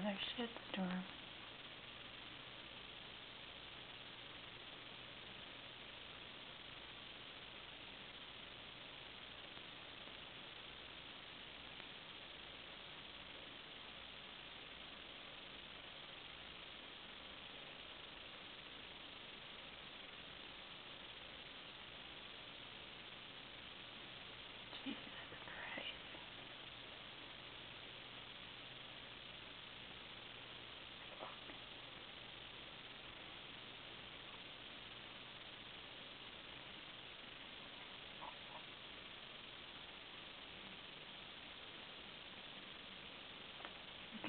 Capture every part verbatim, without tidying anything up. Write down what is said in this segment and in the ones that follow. another shitstorm.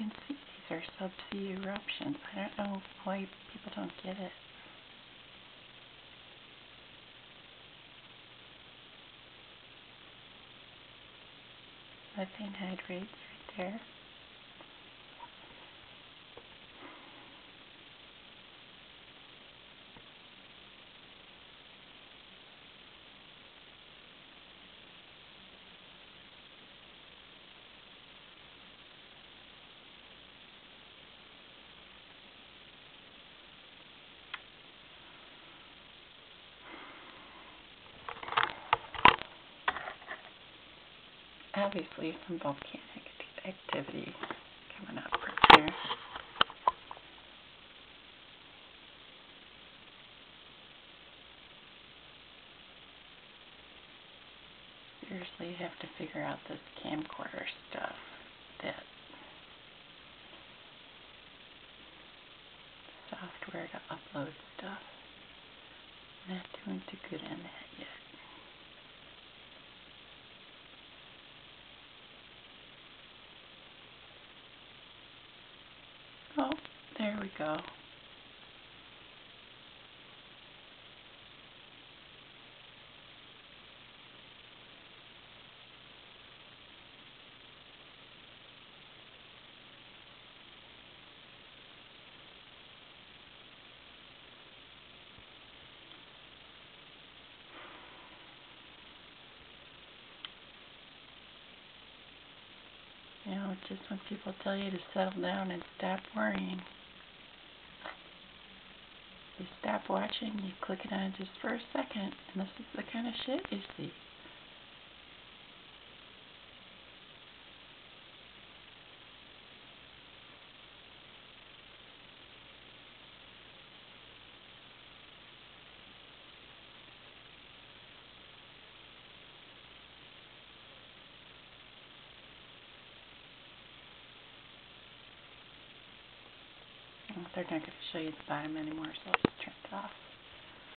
You can see these are subsea eruptions. I don't know why people don't get it. Methane hydrates right there. Obviously some volcanic activity coming up right here. Seriously, you have to figure out this camcorder stuff. That software to upload stuff. Not doing too good on that yet. Oh, there we go. You know, just when people tell you to settle down and stop worrying, you stop watching, you click it on just for a second, and this is the kind of shit you see. They're not going to show you the bottom anymore, so I'll just turn it off.